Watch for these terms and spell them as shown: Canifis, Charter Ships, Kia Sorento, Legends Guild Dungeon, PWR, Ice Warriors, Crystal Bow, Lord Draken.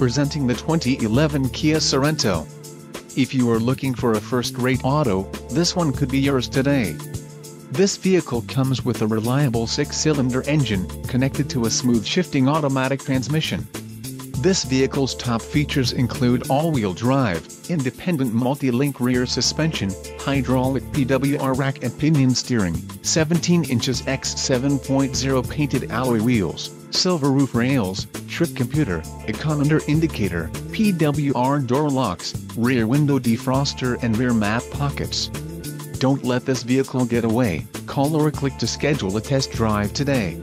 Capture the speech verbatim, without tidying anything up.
presenting the twenty eleven Kia Sorento. If you are looking for a first-rate auto, this one could be yours today. This vehicle comes with a reliable six-cylinder engine, connected to a smooth shifting automatic transmission. This vehicle's top features include all-wheel drive, independent multi-link rear suspension, hydraulic P W R rack and pinion steering, seventeen inches by seven point zero painted alloy wheels, silver roof rails, trip computer, odometer indicator, P W R door locks, rear window defroster and rear map pockets. Don't let this vehicle get away. Call or click to schedule a test drive today.